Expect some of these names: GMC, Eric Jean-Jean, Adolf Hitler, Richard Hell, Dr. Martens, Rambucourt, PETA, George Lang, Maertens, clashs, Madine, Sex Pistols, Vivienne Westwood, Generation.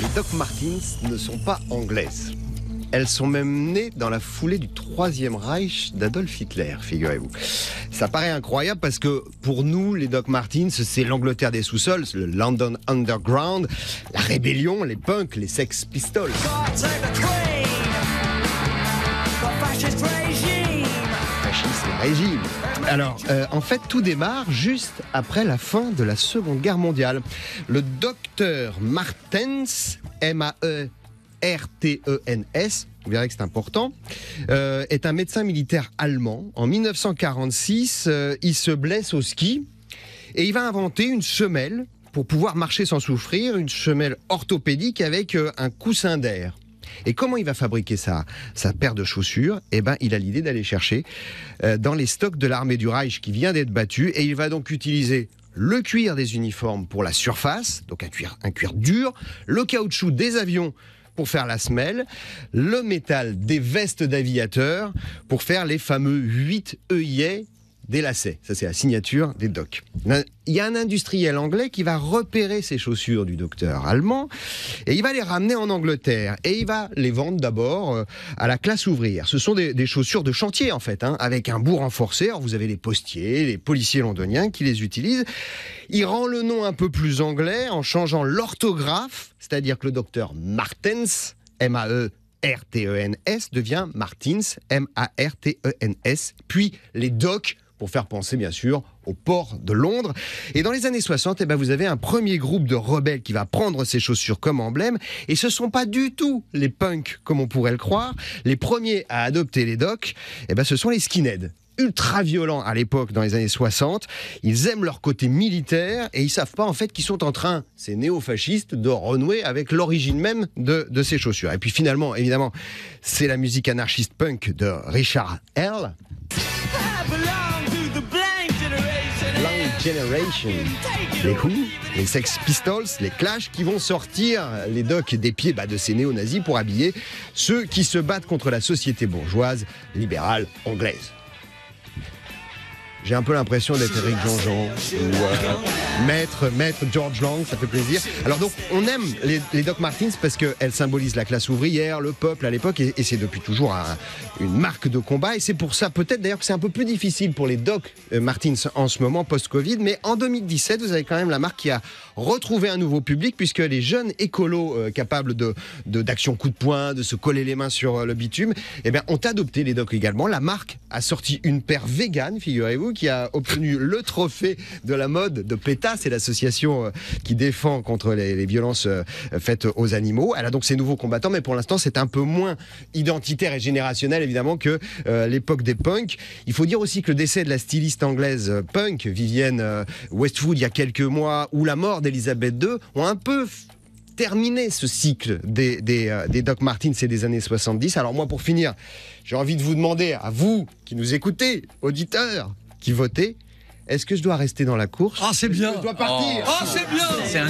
Les Doc Martens ne sont pas anglaises. Elles sont même nées dans la foulée du Troisième Reich d'Adolf Hitler, figurez-vous. Ça paraît incroyable parce que pour nous, les Doc Martens, c'est l'Angleterre des sous-sols, le London Underground, la rébellion, les punks, les Sex Pistols. Régime. Alors, en fait, tout démarre juste après la fin de la Seconde Guerre mondiale. Le docteur Martens, M-A-E-R-T-E-N-S, vous verrez que c'est important, est un médecin militaire allemand. En 1946, il se blesse au ski et il va inventer une semelle pour pouvoir marcher sans souffrir, une semelle orthopédique avec un coussin d'air. Et comment il va fabriquer sa paire de chaussures? Eh ben, il a l'idée d'aller chercher dans les stocks de l'armée du Reich qui vient d'être battue. Et il va donc utiliser le cuir des uniformes pour la surface, donc un cuir dur, le caoutchouc des avions pour faire la semelle, le métal des vestes d'aviateurs pour faire les fameux 8 œillets des lacets. Ça, c'est la signature des docs. Il y a un industriel anglais qui va repérer ces chaussures du docteur allemand et il va les ramener en Angleterre et il va les vendre d'abord à la classe ouvrière. Ce sont des chaussures de chantier en fait, hein, avec un bout renforcé. Alors vous avez les postiers, les policiers londoniens qui les utilisent. Il rend le nom un peu plus anglais en changeant l'orthographe, c'est-à-dire que le docteur Martens, M-A-E-R-T-E-N-S, devient Martens, M-A-R-T-E-N-S, puis les docs, pour faire penser bien sûr au port de Londres. Et dans les années 60, eh ben, vous avez un premier groupe de rebelles qui va prendre ces chaussures comme emblème. Et ce ne sont pas du tout les punks comme on pourrait le croire. Les premiers à adopter les docs, eh ben, ce sont les skinheads. Ultra violents à l'époque, dans les années 60. Ils aiment leur côté militaire et ils ne savent pas en fait qu'ils sont en train, ces néo-fascistes, de renouer avec l'origine même de ces chaussures. Et puis finalement, évidemment, c'est la musique anarchiste punk de Richard Hell. Generation, les Who, les Sex Pistols, les Clashs qui vont sortir les docs des pieds de ces néo-nazis pour habiller ceux qui se battent contre la société bourgeoise, libérale, anglaise. J'ai un peu l'impression d'être Eric Jean-Jean ou maître George Lang, ça fait plaisir. Alors donc, on aime les Doc Martens parce qu'elles symbolisent la classe ouvrière, le peuple à l'époque, et c'est depuis toujours une marque de combat. Et c'est pour ça peut-être d'ailleurs que c'est un peu plus difficile pour les Doc Martens en ce moment, post-Covid. Mais en 2017, vous avez quand même la marque qui a retrouvé un nouveau public puisque les jeunes écolos capables d'action coup de poing, de se coller les mains sur le bitume, eh bien, ont adopté les Docs également. La marque a sorti une paire végane, figurez-vous, qui a obtenu le trophée de la mode de PETA, c'est l'association qui défend contre les violences faites aux animaux. Elle a donc ses nouveaux combattants, mais pour l'instant c'est un peu moins identitaire et générationnel évidemment que l'époque des punks. Il faut dire aussi que le décès de la styliste anglaise punk, Vivienne Westwood, il y a quelques mois, ou la mort d'Elisabeth II, ont un peu terminé ce cycle des Doc Martens et des années 70. Alors moi, pour finir, j'ai envie de vous demander, à vous qui nous écoutez, auditeurs, qui votait, est-ce que je dois rester dans la course? Ah, c'est bien. Je dois partir. Ah, c'est bien. C'est un